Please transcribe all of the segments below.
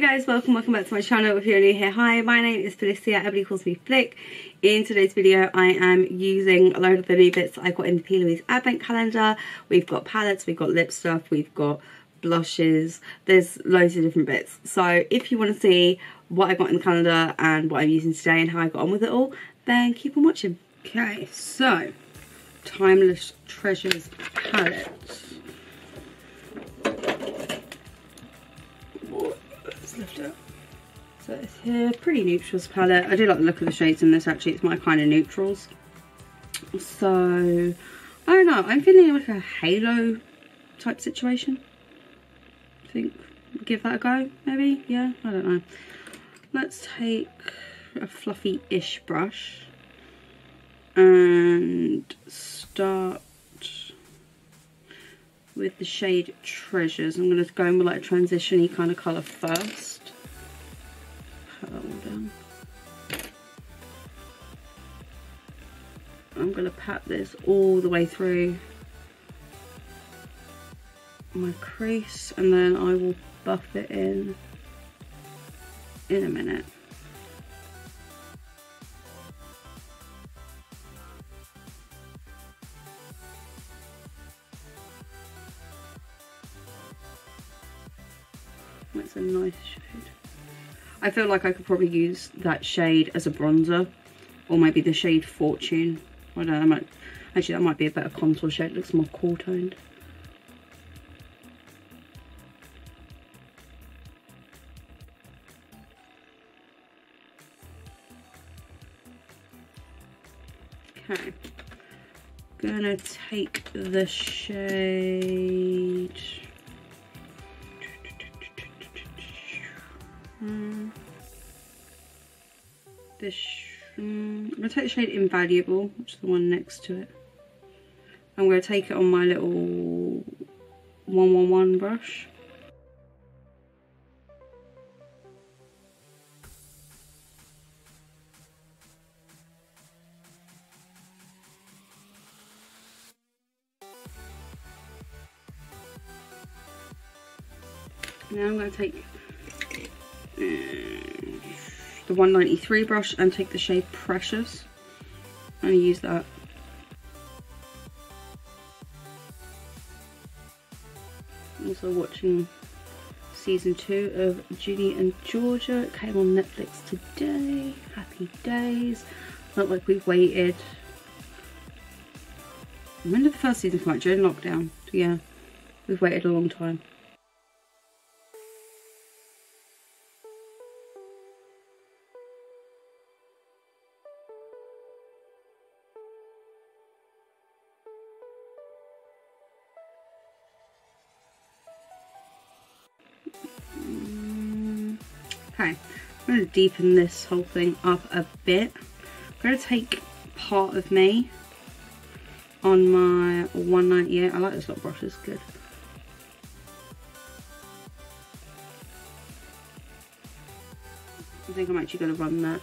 Hi guys, welcome back to my channel. If you're new here, hi, my name is Felicia, everybody calls me Flick. In today's video I am using a load of the new bits I got in the P. Louise advent calendar. We've got palettes, we've got lip stuff, we've got blushes, there's loads of different bits. So if you want to see what I got in the calendar and what I'm using today and how I got on with it all, then keep on watching. Okay, so Timeless Treasures palette. Lift up. So it's here, pretty neutrals palette. I do like the look of the shades in this actually, it's my kind of neutrals. So, I don't know, I'm feeling like a halo type situation. I think, give that a go, maybe? Yeah, I don't know. Let's take a fluffy-ish brush and start with the shade Treasures. I'm going to go in with like a transition-y kind of colour first. Put that one down. I'm going to pat this all the way through my crease and then I will buff it in a minute. It's a nice shade. I feel like I could probably use that shade as a bronzer, or maybe the shade Fortune. I don't know, that might be a better contour shade. It looks more cool toned. Okay, gonna take the shade. I'm going to take the shade Invaluable, which is the one next to it. I'm going to take it on my little 111 brush. Now I'm going to take the 193 brush and take the shade Precious. I'm going to use that. I'm also watching season 2 of Ginny and Georgia. It came on Netflix today. Happy days. Not like we waited. When did the first season come out? During lockdown. Yeah, we've waited a long time. Okay, I'm going to deepen this whole thing up a bit. I'm going to take Part of Me on my 198. I like this little brush, it's good. I think I'm actually going to run that.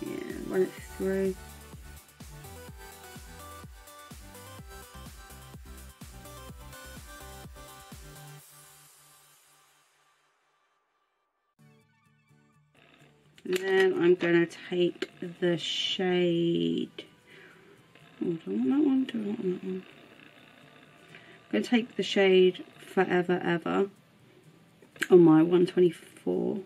Yeah, run it through. And then I'm going to take the shade, oh, do I want that one? Do I want that one? I'm going to take the shade Forever Ever on my 124.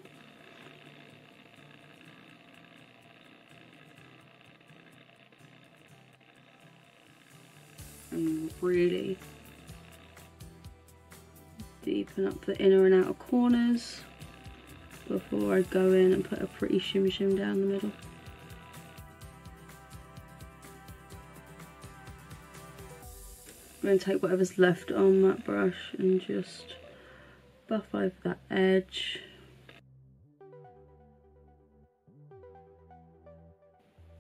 And really deepen up the inner and outer corners before I go in and put a pretty shimmy shim down the middle. I'm going to take whatever's left on that brush and just buff over that edge.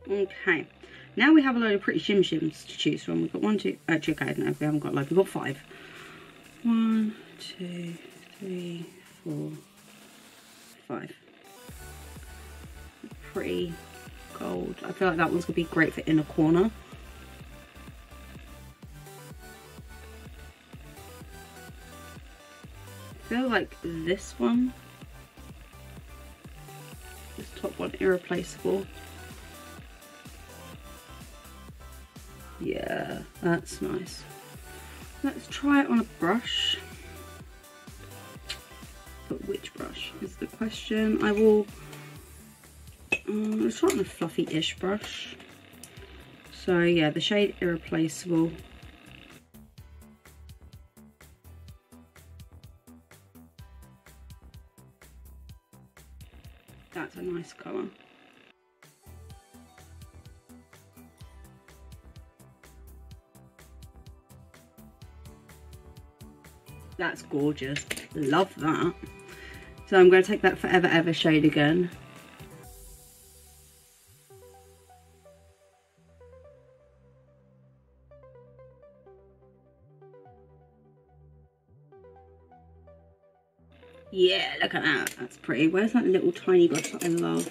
Okay, now we have a load of pretty shim shims to choose from. We've got 1, 2, actually okay, no, we haven't got a load, we've got 5. 1, 2, 3, 4, 5. Pretty gold. I feel like that one's gonna be great for inner corner. I feel like this one, this top one, irreplaceable. Yeah, that's nice. Let's try it on a brush. But which brush is the question? I will let's try it on a fluffy-ish brush. So yeah, the shade Irreplaceable. That's a nice colour. That's gorgeous. Love that. So I'm going to take that Forever Ever shade again. Yeah, look at that. That's pretty. Where's that little tiny brush that I love?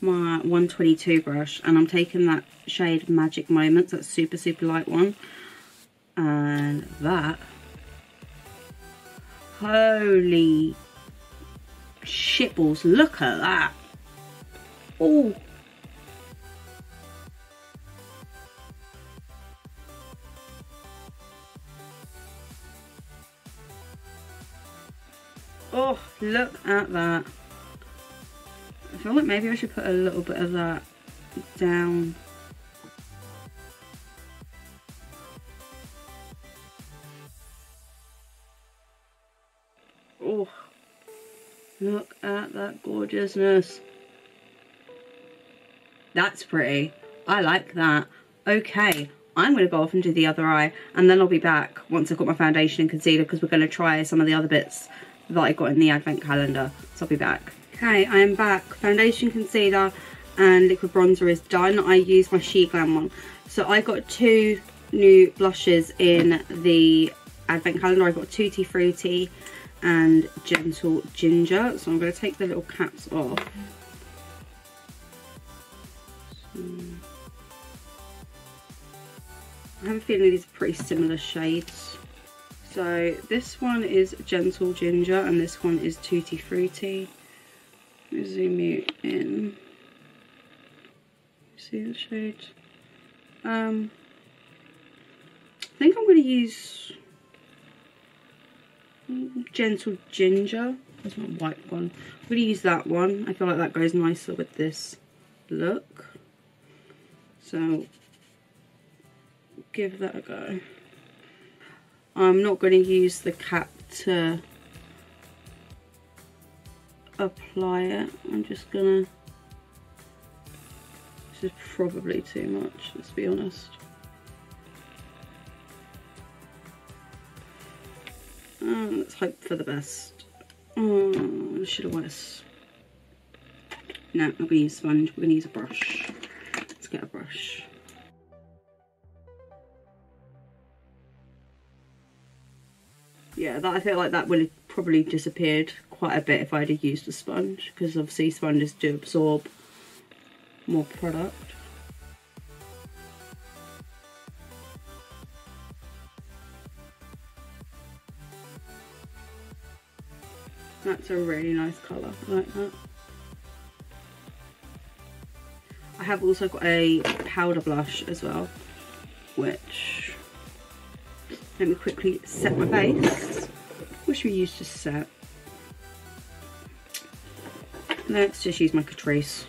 My 122 brush. And I'm taking that shade Magic Moments, that super, super light one. And that. Holy shitballs, look at that. Oh. Oh, look at that. I feel like maybe I should put a little bit of that down. Oh, look at that gorgeousness. That's pretty. I like that. Okay, I'm going to go off and do the other eye, and then I'll be back once I've got my foundation and concealer, because we're going to try some of the other bits that I got in the advent calendar. So I'll be back. Okay, I am back. Foundation, concealer and liquid bronzer is done. I used my She Glam one. So I got two new blushes in the advent calendar. I got Tutti Frutti and Gentle Ginger. So I'm going to take the little caps off. So I have a feeling these are pretty similar shades. So this one is Gentle Ginger and this one is Tutti Frutti. Let me zoom you in. See the shade? I think I'm going to use Gentle Ginger. That's my white one. I'm going to use that one. I feel like that goes nicer with this look. So give that a go. I'm not going to use the cap to apply it. I'm just going to. This is probably too much, let's be honest. Let's hope for the best. Oh, I should have wet a. No, I'm going to use a sponge. We're going to use a brush. Let's get a brush. Yeah, that, I feel like that would have probably disappeared quite a bit if I'd have used a sponge, because obviously sponges do absorb more product. That's a really nice colour, I like that. I have also got a powder blush as well, which, let me quickly set my base, which we used to set. Let's just use my Catrice.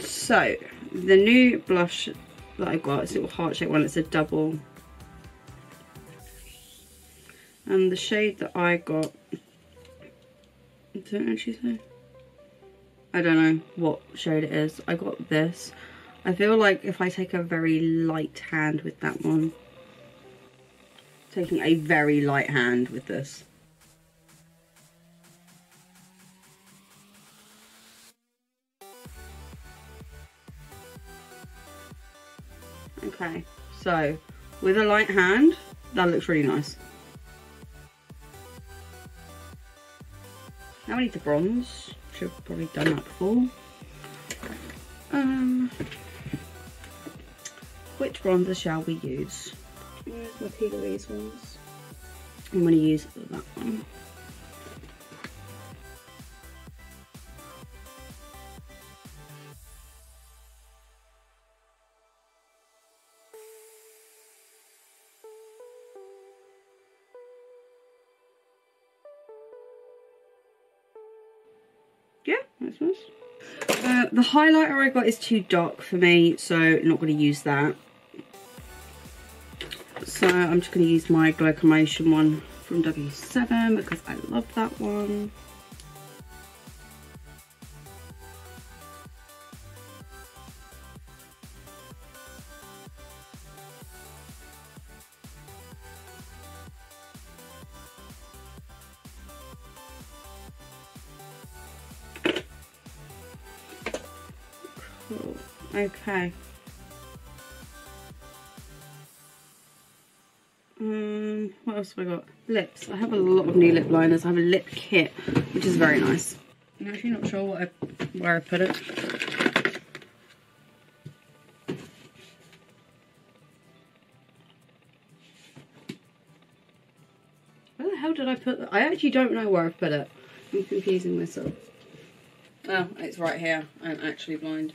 So, the new blush that I got, it's a little heart-shaped one, it's a double. And the shade that I got, I don't actually say. I don't know what shade it is. I got this. I feel like if I take a very light hand with that one, taking a very light hand with this. Okay, so with a light hand, that looks really nice. Now we need the bronze, which I've probably done that before. Which bronzer shall we use? The P. Louise ones. I'm going to use that one. Yeah, that's nice. The highlighter I got is too dark for me, so I'm not going to use that. So I'm just going to use my Glow Commotion one from W7 because I love that one. Cool. Okay. What else have I got? Lips. I have a lot of new lip liners. I have a lip kit, which is very nice. I'm actually not sure what where I put it. Where the hell did I put that? I actually don't know where I put it. I'm confusing myself. Oh, it's right here. I'm actually blind.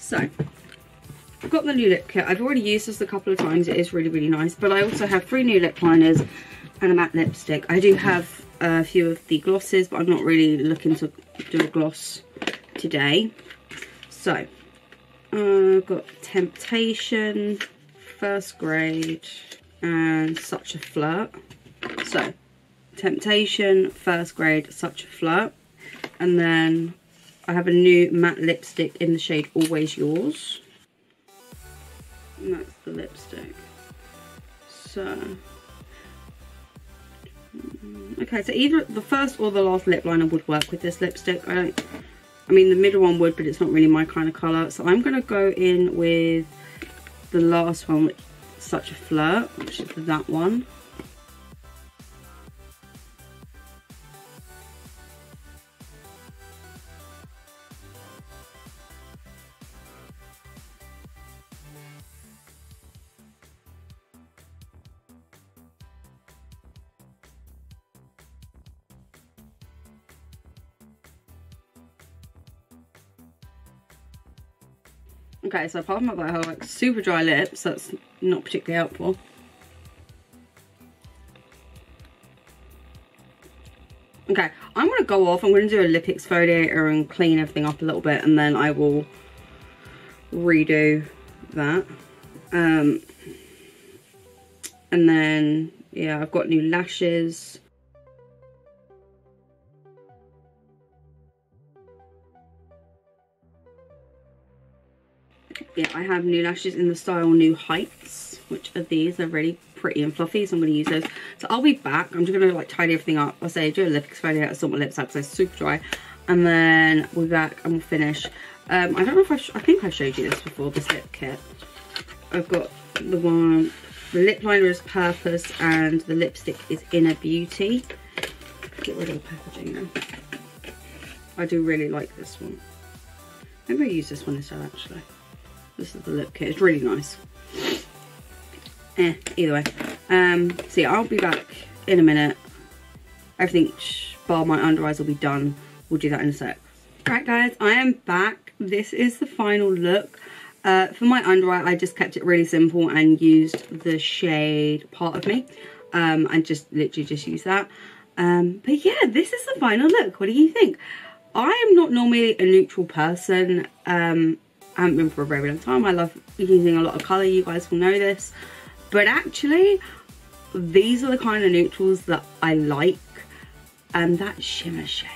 So, I've got the new lip kit. I've already used this a couple of times. It is really, really nice. But I also have 3 new lip liners and a matte lipstick. I do have a few of the glosses, but I'm not really looking to do a gloss today. So, I've got Temptation, First Grade, and Such a Flirt. So, Temptation, First Grade, Such a Flirt. And then I have a new matte lipstick in the shade Always Yours. And that's the lipstick. So, okay, so either the first or the last lip liner would work with this lipstick. I mean the middle one would, but it's not really my kind of colour. So I'm going to go in with the last one, which is Such a Flirt, which is that one. Okay, so apart from that, I have like super dry lips, so that's not particularly helpful. Okay, I'm going to go off, I'm going to do a lip exfoliator and clean everything up a little bit, and then I will redo that. And then, yeah, I've got new lashes. Yeah, I have new lashes in the style New Heights, which are these. They're really pretty and fluffy, so I'm going to use those. So I'll be back. I'm just going to like tidy everything up. I'll say do a lip exfoliator, sort my lips out because they're super dry. And then we'll be back and we'll finish. I don't know if I think I've showed you this before, this lip kit. I've got the one, the lip liner is Purpose and the lipstick is Inner Beauty. Get rid of the packaging now. I do really like this one. Maybe I'll use this one instead actually. This is the lip kit. It's really nice. Either way. So yeah, I'll be back in a minute. Everything bar my under eyes will be done. We'll do that in a sec. Right guys, I am back. This is the final look. For my under eye, I just kept it really simple and used the shade Part of Me. And just literally just used that. But yeah, this is the final look. What do you think? I am not normally a neutral person. I haven't been for a very long time. I love using a lot of colour, you guys will know this, but actually these are the kind of neutrals that I like, and that shimmer shade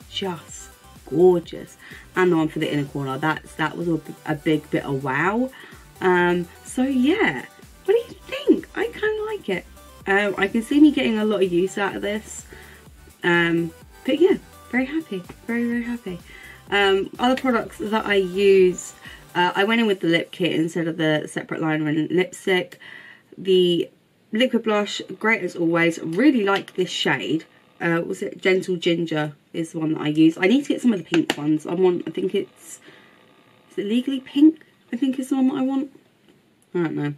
is just gorgeous, and the one for the inner corner, that was a big bit of wow. So yeah, what do you think? I kind of like it. I can see me getting a lot of use out of this, but yeah, very happy, very happy. Other products that I used, I went in with the lip kit instead of the separate liner and lipstick. The liquid blush, great as always. Really like this shade. Was it Gentle Ginger is the one that I used. I need to get some of the pink ones. I want, I think it's, is it Legally Pink? I think is the one that I want. I don't know.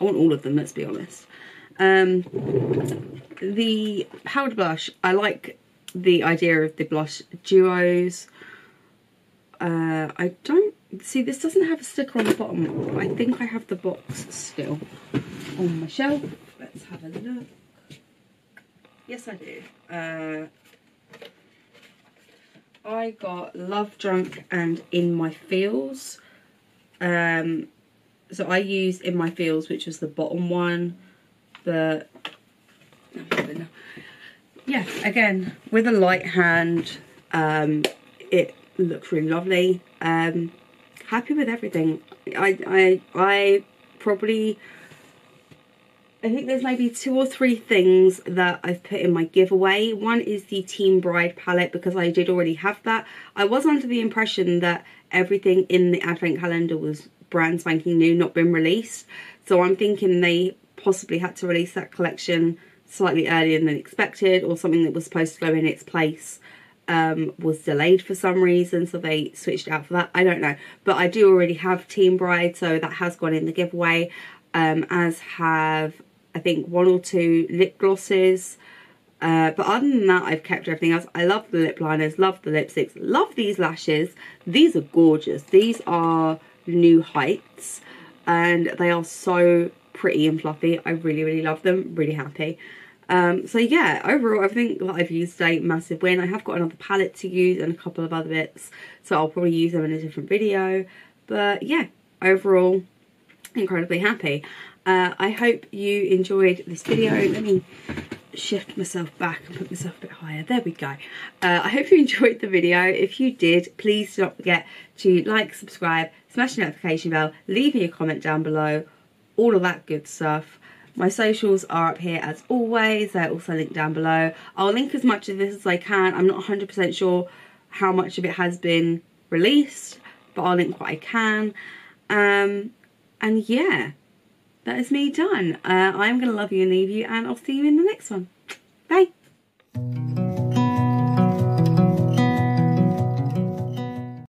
I want all of them, let's be honest. The powder blush, I like the idea of the blush duos. I don't see, this doesn't have a sticker on the bottom. I think I have the box still on my shelf. Let's have a look. Yes, I do. I got Love Drunk and In My Feels. So I used In My Feels, which was the bottom one. But yeah, again, with a light hand, it looks really lovely. Happy with everything. I probably, I think there's maybe 2 or 3 things that I've put in my giveaway. One is the Teen Bride palette, because I did already have that. I was under the impression that everything in the advent calendar was brand spanking new, not been released. So I'm thinking they possibly had to release that collection slightly earlier than expected, or something that was supposed to go in its place was delayed for some reason, so they switched out for that. I don't know, but I do already have Teen Bride, so that has gone in the giveaway, as have I think 1 or 2 lip glosses, but other than that I've kept everything else. I love the lip liners, love the lipsticks, love these lashes. These are gorgeous. These are New Heights and they are so pretty and fluffy. I really love them, really happy. So yeah, overall everything that I've used today, massive win. I have got another palette to use and a couple of other bits, so I'll probably use them in a different video, but yeah, overall incredibly happy. I hope you enjoyed this video. Let me shift myself back and put myself a bit higher. There we go. I hope you enjoyed the video. If you did, please do not forget to like, subscribe, smash the notification bell, leave me a comment down below, all of that good stuff. My socials are up here as always. They're also linked down below. I'll link as much of this as I can. I'm not 100% sure how much of it has been released, but I'll link what I can. And yeah, that is me done. I'm going to love you and leave you, and I'll see you in the next one. Bye.